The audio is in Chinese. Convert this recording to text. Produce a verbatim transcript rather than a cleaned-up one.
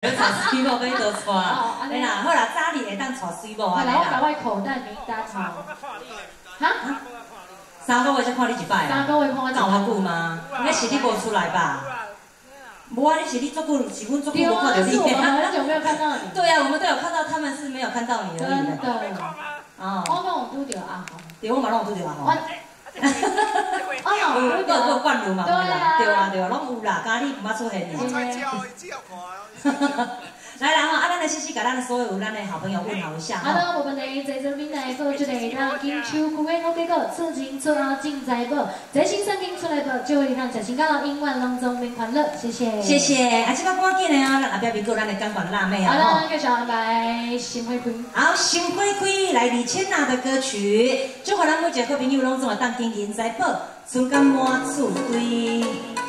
我娶媳妇要倒娶，哎啦，好啦，早日会当娶媳妇啊！来，我把我口袋名单哈。哈？三个月才看你一摆，三个月看我有遐久吗？那是你无出来吧？无啊，那是你足久，是阮足久无看到你。对啊，很久没有看到你。对啊，我们都有看到，他们是没有看到你而已。真的。啊。我拢有拄着啊！对，我嘛拢有拄着啊！我。 哦，有个个灌流嘛，对啦，对啊对啊，拢有啦，家你唔捌出现呢。来啦吼，啊，咱来细细甲咱的所有咱的好朋友问候一下。好的，我们的在这边来做一个咱金秋古的好结果，出钱出到进财宝，财神送金出来宝，祝你咱财神到永远拢中免烦恼，谢谢。谢谢，啊，这摆赶紧的啊，咱后壁咪过咱的钢管辣妹啊。好的，继续来心花开。好，心花开来李千娜的歌曲，祝咱每一个好朋友拢总会当金银财宝，瞬间满厝堆。